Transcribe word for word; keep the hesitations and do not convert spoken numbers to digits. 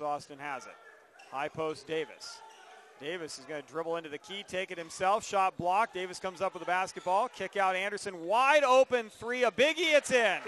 Austin has it. High post Davis. Davis is going to dribble into the key, take it himself, shot blocked. Davis comes up with the basketball, kick out Anderson, wide open three, a biggie, it's in.